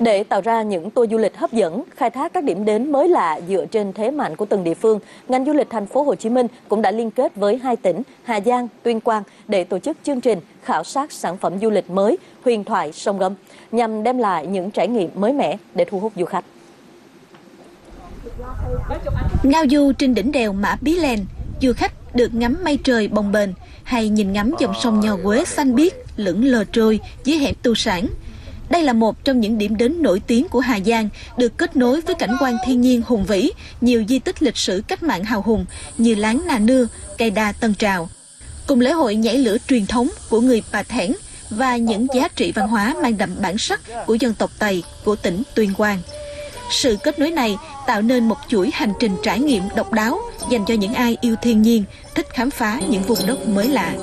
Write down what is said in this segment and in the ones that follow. Để tạo ra những tour du lịch hấp dẫn, khai thác các điểm đến mới lạ dựa trên thế mạnh của từng địa phương, ngành du lịch thành phố Hồ Chí Minh cũng đã liên kết với hai tỉnh Hà Giang, Tuyên Quang để tổ chức chương trình khảo sát sản phẩm du lịch mới Huyền thoại Sông Gâm nhằm đem lại những trải nghiệm mới mẻ để thu hút du khách. Ngao du trên đỉnh đèo Mã Pí Lèng, du khách được ngắm mây trời bồng bềnh hay nhìn ngắm dòng sông Nho Quế xanh biếc lững lờ trôi dưới hẹp tu sản. Đây là một trong những điểm đến nổi tiếng của Hà Giang, được kết nối với cảnh quan thiên nhiên hùng vĩ, nhiều di tích lịch sử cách mạng hào hùng như láng Nà Nưa, cây đa Tân Trào, cùng lễ hội nhảy lửa truyền thống của người Bà Thẻn và những giá trị văn hóa mang đậm bản sắc của dân tộc Tày của tỉnh Tuyên Quang. Sự kết nối này tạo nên một chuỗi hành trình trải nghiệm độc đáo dành cho những ai yêu thiên nhiên, thích khám phá những vùng đất mới lạ.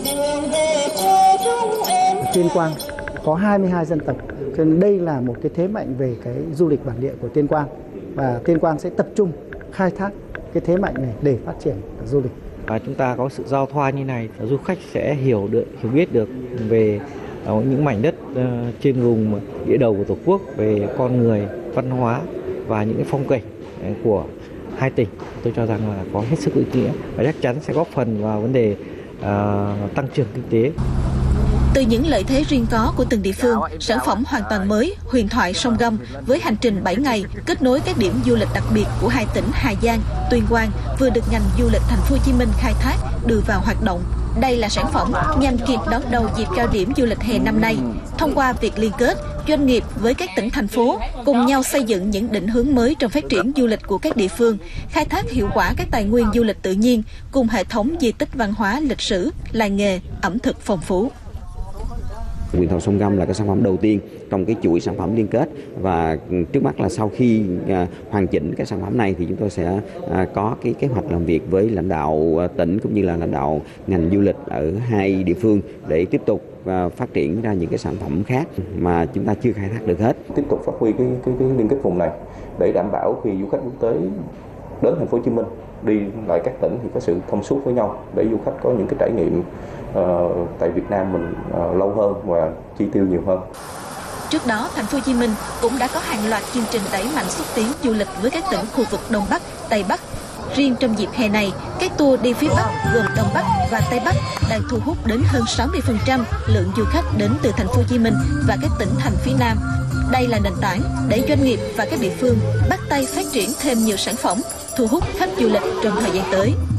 Tuyên Quang có 22 dân tộc, cho nên đây là một cái thế mạnh về cái du lịch bản địa của Tuyên Quang, và Tuyên Quang sẽ tập trung khai thác cái thế mạnh này để phát triển du lịch. Và chúng ta có sự giao thoa như này, du khách sẽ hiểu biết được về những mảnh đất trên vùng địa đầu của Tổ quốc, về con người, văn hóa và những phong cảnh của hai tỉnh. Tôi cho rằng là có hết sức ý nghĩa và chắc chắn sẽ góp phần vào vấn đề tăng trưởng kinh tế. Từ những lợi thế riêng có của từng địa phương, sản phẩm hoàn toàn mới Huyền thoại Sông Gâm với hành trình 7 ngày kết nối các điểm du lịch đặc biệt của hai tỉnh Hà Giang, Tuyên Quang vừa được ngành du lịch thành phố Hồ Chí Minh khai thác đưa vào hoạt động. Đây là sản phẩm nhằm kịp đón đầu dịp cao điểm du lịch hè năm nay. Thông qua việc liên kết doanh nghiệp với các tỉnh thành phố cùng nhau xây dựng những định hướng mới trong phát triển du lịch của các địa phương, khai thác hiệu quả các tài nguyên du lịch tự nhiên cùng hệ thống di tích văn hóa lịch sử, làng nghề, ẩm thực phong phú. Huyền thoại Sông Gâm là cái sản phẩm đầu tiên trong cái chuỗi sản phẩm liên kết, và trước mắt là sau khi hoàn chỉnh cái sản phẩm này thì chúng tôi sẽ có cái kế hoạch làm việc với lãnh đạo tỉnh cũng như là lãnh đạo ngành du lịch ở hai địa phương để tiếp tục phát triển ra những cái sản phẩm khác mà chúng ta chưa khai thác được hết. Tiếp tục phát huy cái liên kết vùng này để đảm bảo khi du khách quốc tế đến thành phố Hồ Chí Minh đi lại các tỉnh thì có sự thông suốt với nhau để du khách có những cái trải nghiệm tại Việt Nam mình lâu hơn và chi tiêu nhiều hơn. Trước đó, thành phố Hồ Chí Minh cũng đã có hàng loạt chương trình đẩy mạnh xúc tiến du lịch với các tỉnh khu vực Đông Bắc, Tây Bắc. Riêng trong dịp hè này, các tour đi phía Bắc gồm Đông Bắc và Tây Bắc đang thu hút đến hơn 60% lượng du khách đến từ thành phố Hồ Chí Minh và các tỉnh thành phía Nam. Đây là nền tảng để doanh nghiệp và các địa phương bắt tay phát triển thêm nhiều sản phẩm thu hút khách du lịch trong thời gian tới.